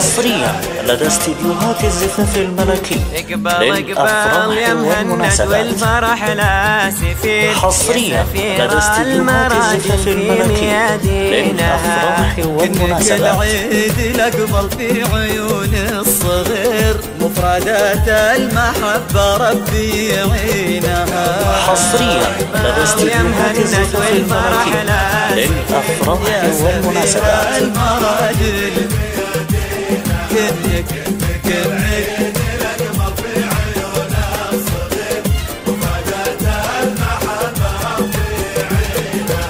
حصريا لدى استديوهات الزفاف الملكي للأفراح والمناسبات. حصريا لدى استديوهات الزفاف الملكي للأفراح والمناسبات. العيد نقبل في عيون الصغير مفردات المحبة ربي يعينها. حصريا لدى استديوهات الزفاف الملكي للأفراح والمناسبات. كنك الأجمل في عيون الصغير وفادات المحبة في عينها.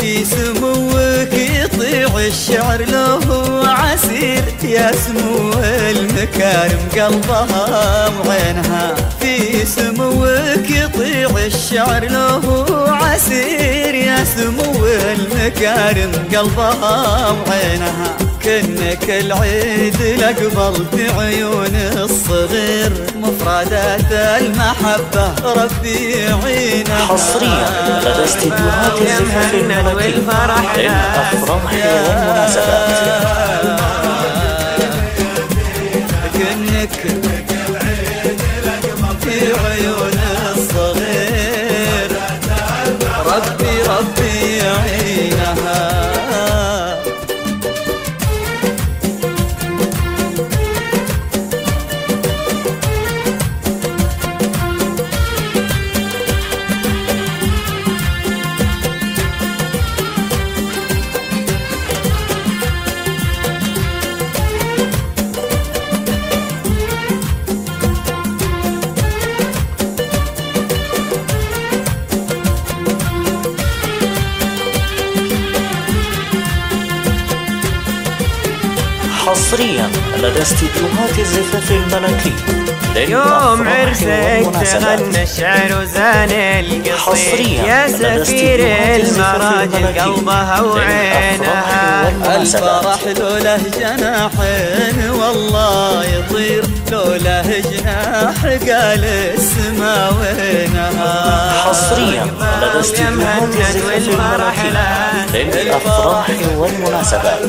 في سموك يطيع الشعر له عسير، يا سمو المكارم قلبها وعينها. في سموك يطيع الشعر له عسير، يا سمو المكارم قلبها وعينها. كنك العيد الأقبل في عيون الصغير مفردات المحبة ربي يعينها. حصريا لدى استديوهات الزفاف الملكي للأفراح والمناسبات. كنك العيد في عيون الصغير ربي يعينها. حصريا لدى استديوهات الزفاف الملكي يوم عرسك تغنى الشعر وزان القصيد، يا سفير المراجل قلبها وعينها. الفرح لوله جناحين والله يطير، لوله جناح قال السما وينها. حصريا لدى استديوهات الزفاف الملكي للأفراح والمناسبات.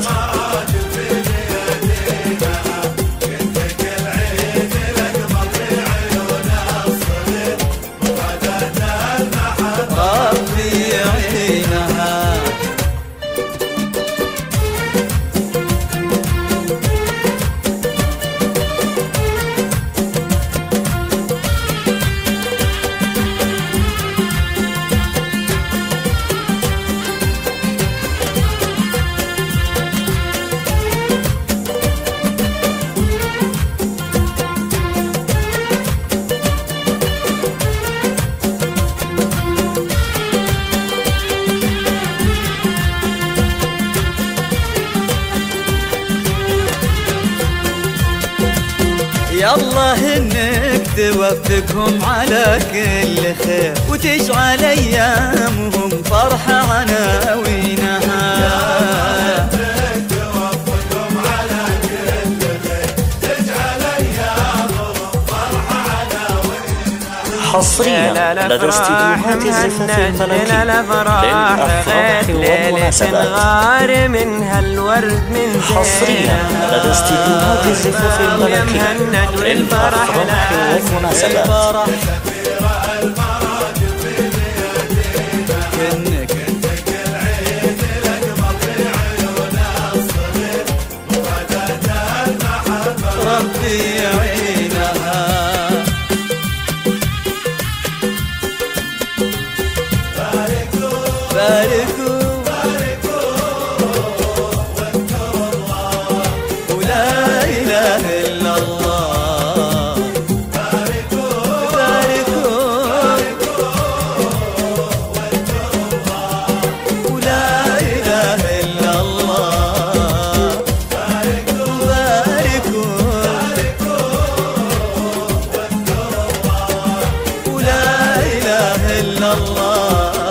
يا الله انك توفقهم على كل خير وتجعل ايامهم فرحه عناوينها. يا الله انك توفقهم على كل خير تجعل ايامهم فرحه عناوينها. حصريا لدى استديوهات الزفاف الملكي للأفراح والمناسبات. حصريا لدى استديوهات الزفاف الملكي للأفراح والمناسبات. الله